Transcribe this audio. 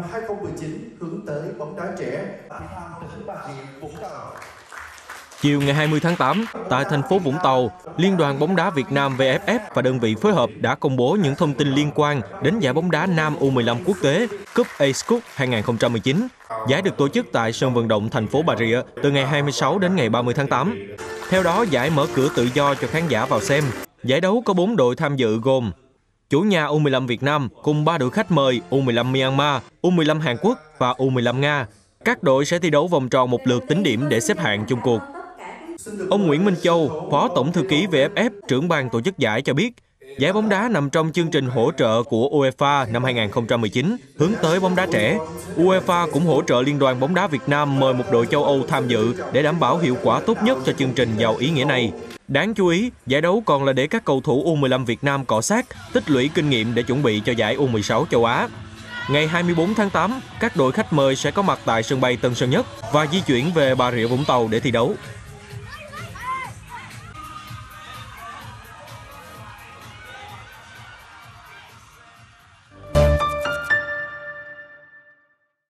năm 2019 hướng tới bóng đá trẻ tại tỉnh Bà Rịa, Vũng Tàu. Chiều ngày 20 tháng 8, tại thành phố Vũng Tàu, Liên đoàn bóng đá Việt Nam VFF và đơn vị phối hợp đã công bố những thông tin liên quan đến giải bóng đá Nam U15 quốc tế Cúp Acecook 2019. Giải được tổ chức tại sân vận động thành phố Bà Rịa từ ngày 26 đến ngày 30 tháng 8. Theo đó, giải mở cửa tự do cho khán giả vào xem. Giải đấu có 4 đội tham dự gồm chủ nhà U15 Việt Nam cùng 3 đội khách mời U15 Myanmar, U15 Hàn Quốc và U15 Nga. Các đội sẽ thi đấu vòng tròn một lượt tính điểm để xếp hạng chung cuộc. Ông Nguyễn Minh Châu, Phó Tổng Thư ký VFF, trưởng ban tổ chức giải cho biết, giải bóng đá nằm trong chương trình hỗ trợ của UEFA năm 2019 hướng tới bóng đá trẻ. UEFA cũng hỗ trợ Liên đoàn bóng đá Việt Nam mời một đội châu Âu tham dự để đảm bảo hiệu quả tốt nhất cho chương trình giàu ý nghĩa này. Đáng chú ý, giải đấu còn là để các cầu thủ U15 Việt Nam cọ sát, tích lũy kinh nghiệm để chuẩn bị cho giải U16 châu Á. Ngày 24 tháng 8, các đội khách mời sẽ có mặt tại sân bay Tân Sơn Nhất và di chuyển về Bà Rịa Vũng Tàu để thi đấu.